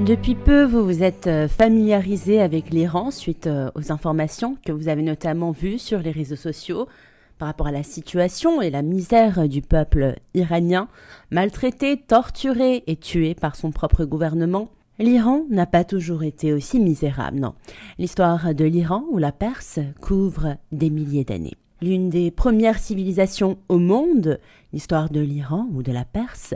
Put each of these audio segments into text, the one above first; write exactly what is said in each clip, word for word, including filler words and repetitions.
Depuis peu, vous vous êtes familiarisé avec l'Iran suite aux informations que vous avez notamment vues sur les réseaux sociaux par rapport à la situation et la misère du peuple iranien, maltraité, torturé et tué par son propre gouvernement. L'Iran n'a pas toujours été aussi misérable, non. L'histoire de l'Iran ou la Perse couvre des milliers d'années. L'une des premières civilisations au monde, l'histoire de l'Iran ou de la Perse,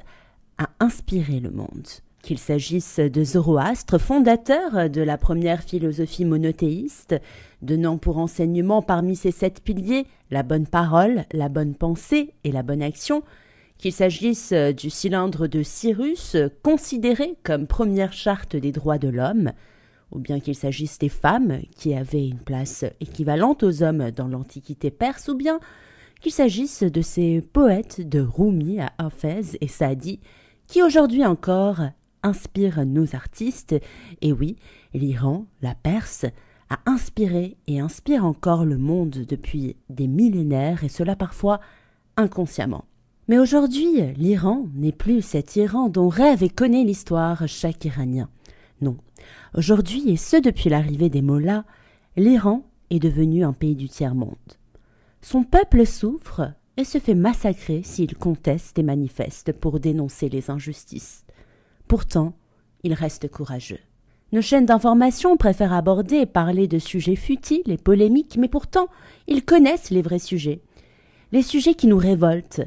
a inspiré le monde. Qu'il s'agisse de Zoroastre, fondateur de la première philosophie monothéiste, donnant pour enseignement parmi ses sept piliers la bonne parole, la bonne pensée et la bonne action, qu'il s'agisse du cylindre de Cyrus, considéré comme première charte des droits de l'homme, ou bien qu'il s'agisse des femmes qui avaient une place équivalente aux hommes dans l'Antiquité perse, ou bien qu'il s'agisse de ces poètes de Rumi à Hafez et Saadi, qui aujourd'hui encore inspire nos artistes. Et oui, l'Iran, la Perse, a inspiré et inspire encore le monde depuis des millénaires, et cela parfois inconsciemment. Mais aujourd'hui, l'Iran n'est plus cet Iran dont rêve et connaît l'histoire chaque Iranien. Non, aujourd'hui, et ce depuis l'arrivée des Mollahs, l'Iran est devenu un pays du tiers-monde. Son peuple souffre et se fait massacrer s'il conteste et manifeste pour dénoncer les injustices. Pourtant, il reste courageux. Nos chaînes d'information préfèrent aborder et parler de sujets futiles et polémiques, mais pourtant, ils connaissent les vrais sujets. Les sujets qui nous révoltent,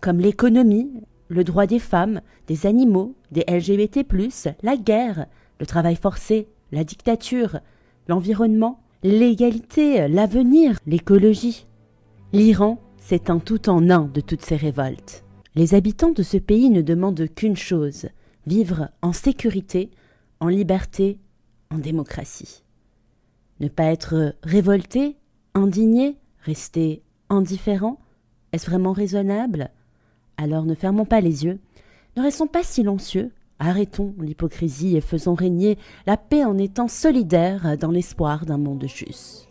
comme l'économie, le droit des femmes, des animaux, des L G B T plus, la guerre, le travail forcé, la dictature, l'environnement, l'égalité, l'avenir, l'écologie. L'Iran, c'est un tout en un de toutes ces révoltes. Les habitants de ce pays ne demandent qu'une chose, vivre en sécurité, en liberté, en démocratie. Ne pas être révolté, indigné, rester indifférent, est-ce vraiment raisonnable? Alors ne fermons pas les yeux, ne restons pas silencieux, arrêtons l'hypocrisie et faisons régner la paix en étant solidaires dans l'espoir d'un monde juste.